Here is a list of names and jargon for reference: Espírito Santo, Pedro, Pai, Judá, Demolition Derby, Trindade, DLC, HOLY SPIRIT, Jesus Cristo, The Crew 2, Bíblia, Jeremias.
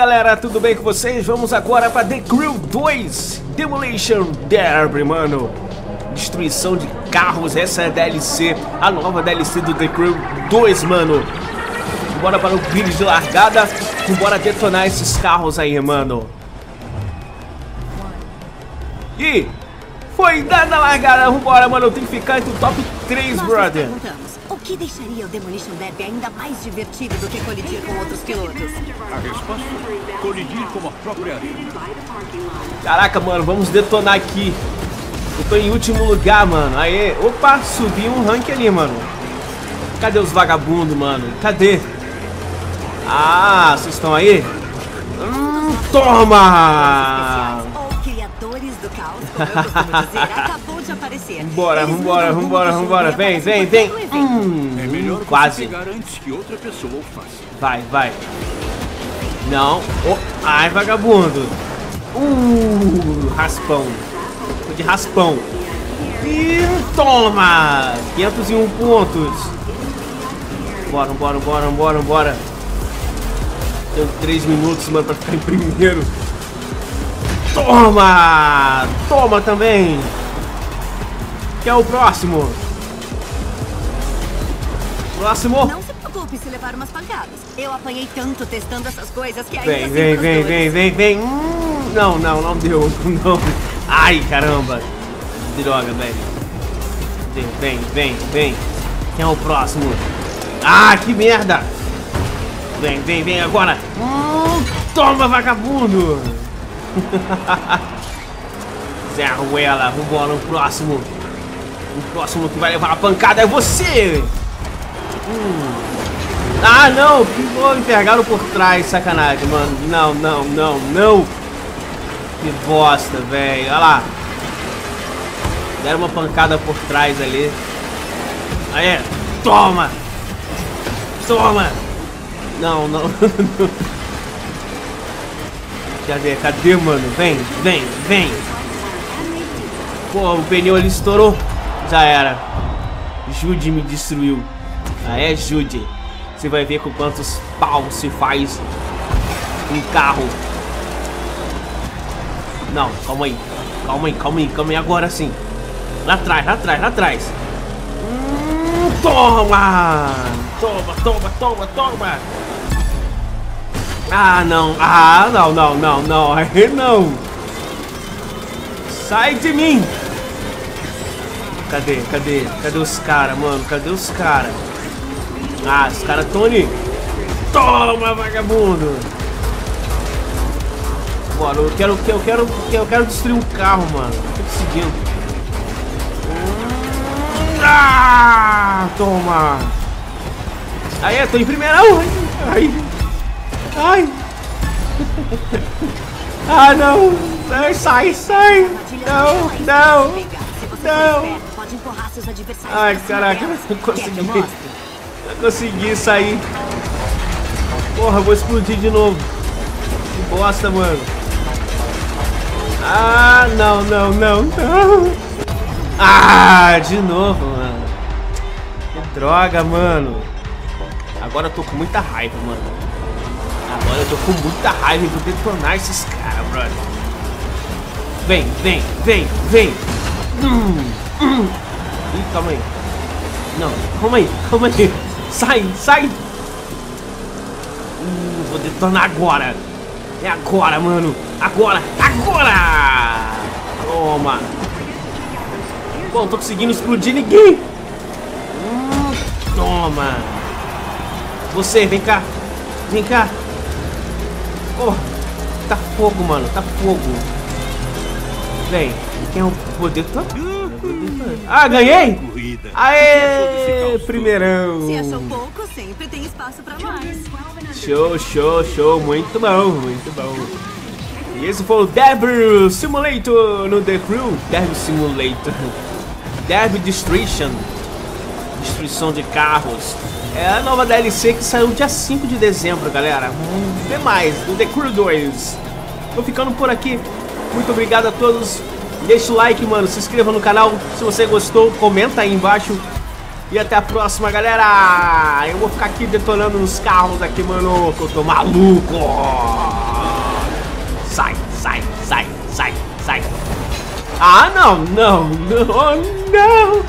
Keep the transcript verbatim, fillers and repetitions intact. galera, tudo bem com vocês? Vamos agora para The Crew dois, Demolition Derby, mano. Destruição de carros, essa é a D L C, a nova D L C do The Crew dois, mano. Bora para o grid de largada, bora detonar esses carros aí, mano. E foi dada a largada, vambora, mano, eu tenho que ficar entre o top três, Nós brother. O que deixaria o Demolition Derby ainda mais divertido do que colidir com outros pilotos? A resposta é colidir com a própria arena. Caraca, mano, vamos detonar aqui. Eu tô em último lugar, mano. Aê, opa, subi um rank ali, mano. Cadê os vagabundos, mano? Cadê? Ah, vocês estão aí? Hum, toma! Vambora, vambora, vambora, vambora. Vem, vem, vem. Hum, quase. Vai, vai. Não. Oh, ai, vagabundo. Uh, raspão. Tô de raspão. E toma! quinhentos e um pontos. Bora, bora, bora, bora, bora. Tenho três minutos, mano, pra ficar em primeiro. Toma! Toma também! Quem é o próximo? Próximo! Não se preocupe se levar umas pancadas. Eu apanhei tanto testando essas coisas que ainda. Vem, vem, vem, vem, vem, vem. Hum, não, não, não deu. Não. Ai, caramba. Droga, velho. Vem, vem, vem, vem. Quem é o próximo? Ah, que merda! Vem, vem, vem agora! Hum, toma, vagabundo! Zé Ruela, vambora, o próximo! O próximo que vai levar a pancada é você! Hum. Ah, não! Me pegaram por trás, sacanagem, mano! Não, não, não, não! Que bosta, velho! Olha lá! Deram uma pancada por trás ali! Aê! Toma! Toma! Não, não, não. Cadê? Cadê, mano? Vem, vem, vem. Pô, o pneu ali estourou. Já era. Jude me destruiu. Ah, é, Jude. Você vai ver com quantos pau se faz um carro. Não, calma aí. Calma aí, calma aí, calma aí. Agora sim. Lá atrás, lá atrás, lá atrás. Hum, toma! Toma, toma, toma, toma! Ah, não! Ah, não, não, não, não! Aí não! Sai de mim! Cadê, cadê? Cadê os caras, mano? Cadê os caras? Ah, os caras estão ali! Toma, vagabundo! Bora, eu quero, eu quero, eu quero destruir um carro, mano! Tô conseguindo! Ah, toma! Aí, eu tô em primeirão! Ai! Ai! Ah, não! Sai, sai! Não, não! Não! Ai, caraca, eu consegui! Eu consegui sair! Porra, eu vou explodir de novo! Que bosta, mano! Ah, não, não, não, não! Ah, de novo, mano! Que droga, mano! Agora eu tô com muita raiva, mano. Agora eu tô com muita raiva e vou detonar esses caras, brother. Vem, vem, vem, vem. Hum, hum. Ih, calma aí. Não, calma aí, calma aí. Sai, sai. Hum, vou detonar agora. É agora, mano. Agora, agora. Toma. Bom, tô conseguindo explodir ninguém. Hum, toma. Você, vem cá, vem cá. Oh, tá fogo, mano, tá fogo. Vem, quem é o poder? Ah, ganhei! Aê, primeirão. Se achou pouco, sempre tem espaço pra mais. Show, show, show, muito bom, muito bom. E esse foi o Derby Simulator no The Crew. Derby Simulator. Derby Destruction. Destruição de carros. É a nova D L C que saiu dia cinco de dezembro, galera. Tem mais do The Crew dois. Tô ficando por aqui. Muito obrigado a todos. Deixa o like, mano. Se inscreva no canal. Se você gostou, comenta aí embaixo. E até a próxima, galera. Eu vou ficar aqui detonando nos carros aqui, mano, que eu tô maluco. Sai, sai, sai, sai, sai. Ah, não, não, não, não.